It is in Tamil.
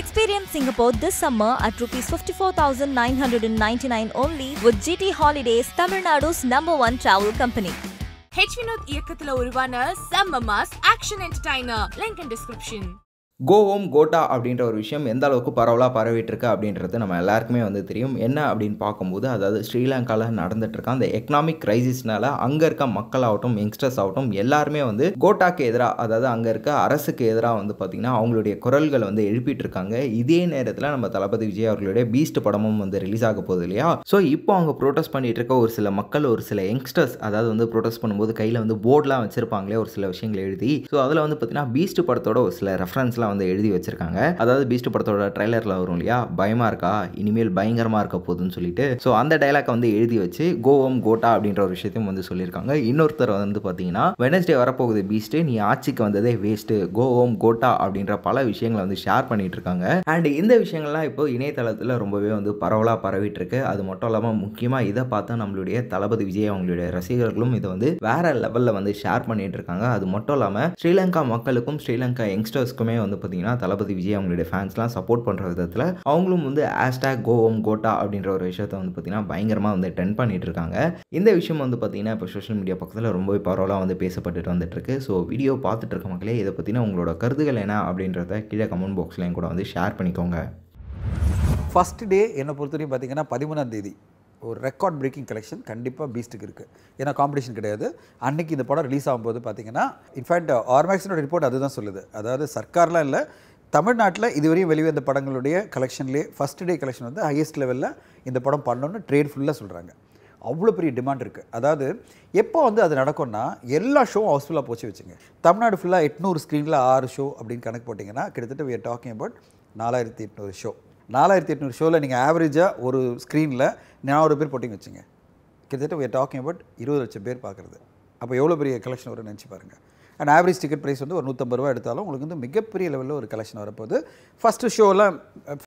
Experience Singapore this summer at ₹54,999 only with GT Holidays, Tamil Nadu's #1 travel company. H. Vinod Iyakkathula uruvana Samma Mass action entertainer. Link in description. Go home, go ta அப்படின்ற ஒரு விஷயம் எந்த அளவுக்கு பரவலாக பரவிட்டு இருக்கு அப்படின்றது நம்ம எல்லாருக்குமே தெரியும். என்ன அப்படின்னு பார்க்கும்போது, அதாவது ஸ்ரீலங்காவில் நடந்துட்டு இருக்க அந்த எக்கனாமிக் கிரைசிஸ்னால அங்கே இருக்க மக்களாகட்டும் யங்ஸ்டர்ஸ் ஆகட்டும் எல்லாருமே கோட்டாக்கு எதிராக, அதாவது அங்கே இருக்க அரசுக்கு எதிராக பார்த்தீங்கன்னா அவங்களுடைய குரல்கள் எழுப்பிட்டு இருக்காங்க. இதே நேரத்தில் நம்ம தளபதி விஜய் அவர்களுடைய பீஸ்ட் படமும் ரிலீஸ் ஆக போகுது இல்லையா? ஸோ இப்போ அவங்க ப்ரோட்டஸ்ட் பண்ணிட்டு இருக்க ஒரு சில மக்கள், ஒரு சில யங்ஸ்டர்ஸ் அதாவது ப்ரோட்டஸ்ட் பண்ணும்போது கையில் போர்டெலாம் வச்சிருப்பாங்களே ஒரு சில விஷயங்களை எழுதி. ஸோ அதில் பார்த்தீங்கன்னா பீஸ்ட் படத்தோட ஒரு சில ரெஃபரன்ஸ்லாம் எழுதி வச்சிருக்காங்க. அதாவது பீஸ்ட் படத்தோட ட்ரைலர்ல வரும் இல்லையா, பயமா இருக்கா, இனிமேல் பயங்கரமா இருக்க போதுன்னு சொல்லிட்டு ஸோ அந்த டயலாக் எழுதி வச்சு கோவம் கோட்டா அப்படின்ற ஒரு விஷயத்தையும் சொல்லியிருக்காங்க. இன்னொருத்தர் பார்த்தீங்கன்னா, வெனஸ்டே வரப்போகுது பீஸ்ட், நீ ஆட்சிக்கு வந்ததே வேஸ்ட், கோவம் கோட்டா அப்படின்ற பல விஷயங்களை ஷேர் பண்ணிட்டு இருக்காங்க. அண்ட் இந்த விஷயங்கள்லாம் இப்போ இணையதளத்தில் ரொம்பவே பரவலாக பரவிட்டு இருக்கு. அது மட்டும் இல்லாமல் முக்கியமாக இதை பார்த்தா நம்மளுடைய தளபதி விஜய் அவங்களுடைய ரசிகர்களும் இதை வேற லெவலில் ஷேர் பண்ணிட்டு இருக்காங்க. அது மட்டும் இல்லாமல் ஸ்ரீலங்கா மக்களுக்கும் ஸ்ரீலங்கா யங்ஸ்டர்ஸ்க்குமே பார்த்தீங்கன்னா தளபதி விஜய் அவங்களுடைய ஃபேன்ஸ்லாம் சப்போர்ட் பண்ணுற விதத்தில் அவங்களும் ஹேஷ்டாக் கோவம் கோட்டா அப்படின்ற ஒரு விஷயத்தை பார்த்தீங்கன்னா பயங்கரமாக ட்ரெண்ட் பண்ணிட்டு இருக்காங்க. இந்த விஷயம் பார்த்தீங்கன்னா இப்போ சோஷியல் மீடியா பக்கத்தில் ரொம்ப பரவலாக பேசப்பட்டுட்டு வந்துட்டுருக்கு. ஸோ வீடியோ பார்த்துட்டு இருக்க மக்களே, இதை பற்றினா உங்களோட கருத்துக்கள் என்ன அப்படின்றத கீழே கமெண்ட் பாக்ஸ்லையும் கூட ஷேர் பண்ணிக்கோங்க. ஃபர்ஸ்ட் டே என்னை பொறுத்தவரையும் பார்த்தீங்கன்னா 13ஆம் தேதி ஒரு ரெக்கார்ட் பிரேக்கிங் கலெக்ஷன் கண்டிப்பாக பீஸ்ட்டுக்கு இருக்குது. ஏன்னா காம்படிஷன் கிடையாது. அன்றைக்கி இந்த படம் ரிலீஸ் ஆகும்போது பார்த்தீங்கன்னா, இன்ஃபேக்ட் ஆர்மேக்ஸினோட ரிப்போர்ட் அதுதான் சொல்லுது. அதாவது சர்க்கார்லாம் இல்லை, தமிழ்நாட்டில் இதுவரையும் வெளிவந்த படங்களுடைய கலெக்ஷன்லேயே ஃபஸ்ட் டே கலெக்ஷன் ஹையஸ்ட் லெவலில் இந்த படம் பண்ணணும்னு ட்ரேட் ஃபுல்லாக சொல்கிறாங்க. அவ்வளோ பெரிய டிமாண்ட் இருக்குது. அதாவது எப்போ அது நடக்கும்னா, எல்லா ஷோவும் ஹவுஸ்ஃபுல்லாக போச்சு வச்சுங்க. தமிழ்நாடு ஃபுல்லாக 800 ஸ்க்ரீனில் 6 ஷோ அப்படின்னு கணக்கு போட்டிங்கன்னா கிட்டத்தட்ட we are talking about 4800 show. 4800 ஷோவில் நீங்கள் ஆவரேஜாக ஒரு ஸ்க்ரீனில் 400 பேர் போட்டிங்க வச்சுங்க, கிட்டத்தட்ட we are talking about 20 லட்சம் பேர் பார்க்குறது. அப்போ எவ்வளோ பெரிய கலெக்ஷன் வரும்னு நினச்சி பாருங்கள். அண்ட் ஆவரேஜ் டிக்கெட் ப்ரைஸ் ஒரு ₹150 எடுத்தாலும் உங்களுக்கு மிகப்பெரிய லெவலில் ஒரு கலெக்ஷன் வரப்போகுது. ஃபஸ்ட்டு ஷோலாம்